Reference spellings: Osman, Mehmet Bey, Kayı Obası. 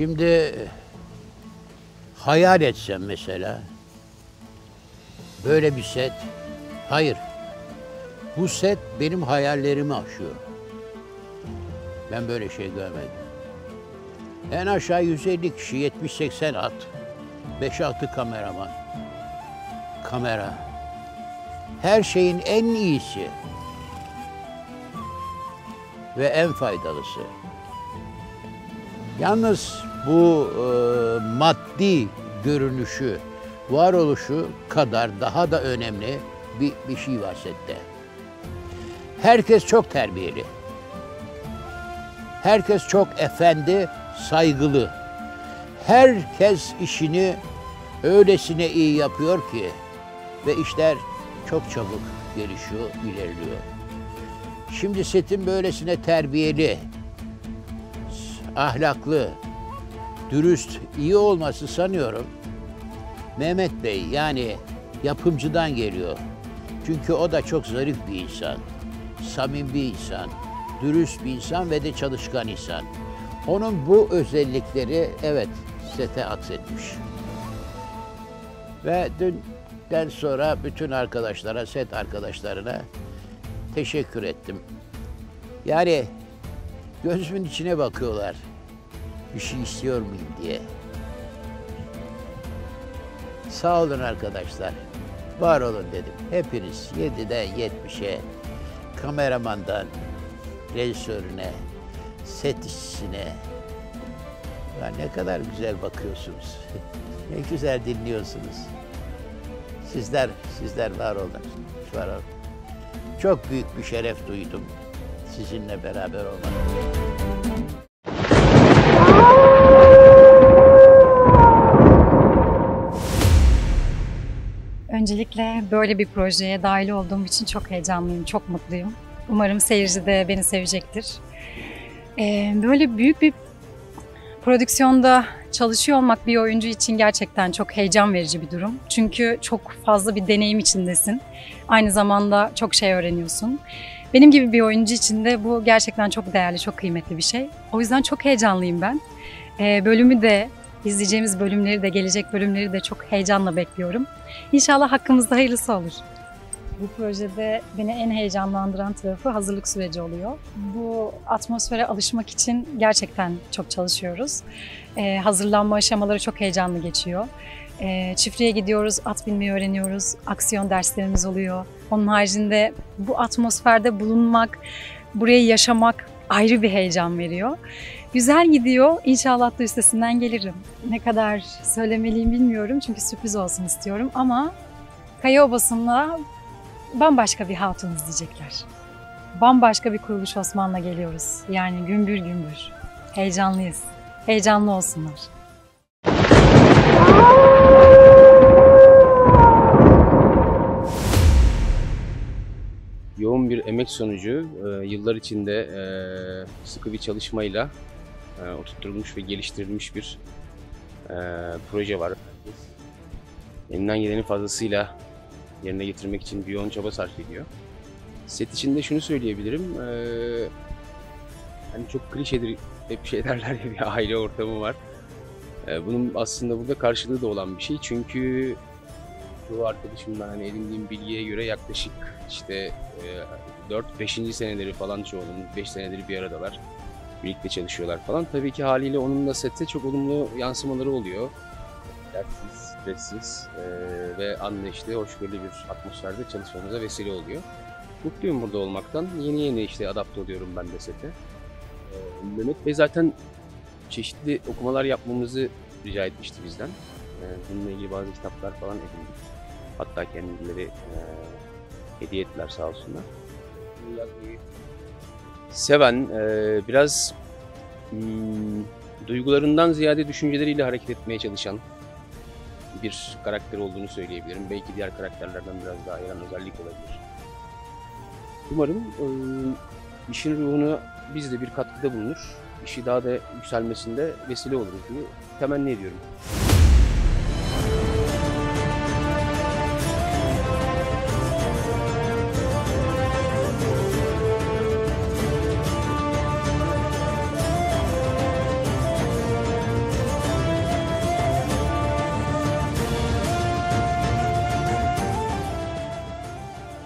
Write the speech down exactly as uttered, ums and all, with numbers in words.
Şimdi hayal etsem mesela böyle bir set, hayır, bu set benim hayallerimi aşıyor. Ben böyle şey görmedim. En aşağı yüz elli kişi, yetmiş seksen at, beş altı kameraman, kamera, her şeyin en iyisi ve en faydalısı. Yalnız bu e, maddi görünüşü, varoluşu kadar daha da önemli bir, bir şey var sette. Herkes çok terbiyeli. Herkes çok efendi, saygılı. Herkes işini öylesine iyi yapıyor ki ve işler çok çabuk gelişiyor, ilerliyor. Şimdi setin böylesine terbiyeli, ahlaklı, dürüst, iyi olması sanıyorum Mehmet Bey, yani yapımcıdan geliyor. Çünkü o da çok zarif bir insan, samimi bir insan, dürüst bir insan ve de çalışkan insan. Onun bu özellikleri evet sete aksetmiş. Ve dünden sonra bütün arkadaşlara, set arkadaşlarına teşekkür ettim. Yani gözümün içine bakıyorlar, bir şey istiyor muyum diye. Sağ olun arkadaşlar, var olun dedim. Hepiniz yediden yetmişe, kameramandan rejisörüne, set işçisine. Ya ne kadar güzel bakıyorsunuz, ne güzel dinliyorsunuz. Sizler, sizler var oldunuz, var olun. Çok büyük bir şeref duydum sizinle beraber olmak. Öncelikle böyle bir projeye dahil olduğum için çok heyecanlıyım, çok mutluyum. Umarım seyirci de beni sevecektir. Ee, böyle büyük bir prodüksiyonda çalışıyor olmak bir oyuncu için gerçekten çok heyecan verici bir durum. Çünkü çok fazla bir deneyim içindesin. Aynı zamanda çok şey öğreniyorsun. Benim gibi bir oyuncu için de bu gerçekten çok değerli, çok kıymetli bir şey. O yüzden çok heyecanlıyım ben. Ee, bölümü de, izleyeceğimiz bölümleri de, gelecek bölümleri de çok heyecanla bekliyorum. İnşallah hakkımızda hayırlısı olur. Bu projede beni en heyecanlandıran tarafı hazırlık süreci oluyor. Bu atmosfere alışmak için gerçekten çok çalışıyoruz. Ee, hazırlanma aşamaları çok heyecanlı geçiyor. Ee, çiftliğe gidiyoruz, at binmeyi öğreniyoruz, aksiyon derslerimiz oluyor. Onun haricinde bu atmosferde bulunmak, burayı yaşamak ayrı bir heyecan veriyor. Güzel gidiyor. İnşallah da üstesinden gelirim. Ne kadar söylemeliyim bilmiyorum çünkü sürpriz olsun istiyorum ama Kayı Obası'nda bambaşka bir hatun izleyecekler. Bambaşka bir kuruluş Osman'la geliyoruz. Yani gümbür gümbür. Heyecanlıyız. Heyecanlı olsunlar. Yoğun bir emek sonucu, yıllar içinde sıkı bir çalışmayla oturtulmuş ve geliştirilmiş bir proje var. Elinden gelenin fazlasıyla yerine getirmek için bir yoğun çaba sarf ediyor. Set içinde şunu söyleyebilirim, hani çok klişedir, hep şey derler ya, bir aile ortamı var. Bunun aslında burada karşılığı da olan bir şey çünkü bu arkadaşımdan hani edindiğim bilgiye göre yaklaşık işte dört beşinci seneleri falan çoğunun, beş senedir bir aradalar. Birlikte çalışıyorlar falan. Tabii ki haliyle onun da sette çok olumlu yansımaları oluyor. Dertsiz, stressiz ve anlayışlı, hoşgörülü bir atmosferde çalışmamıza vesile oluyor. Mutluyum burada olmaktan. Yeni yeni işte adapte oluyorum ben de sete. Mehmet Bey zaten çeşitli okumalar yapmamızı rica etmişti bizden. Bununla ilgili bazı kitaplar falan edindik. Hatta kendileri e, hediye ettiler sağ olsunlar. Seven, e, biraz m, duygularından ziyade düşünceleriyle hareket etmeye çalışan bir karakter olduğunu söyleyebilirim. Belki diğer karakterlerden biraz daha ayıran özellik olabilir. Umarım e, işin ruhuna biz de bir katkıda bulunur. İşi daha da yükselmesinde vesile oluruz diye temenni ediyorum. We'll be right back.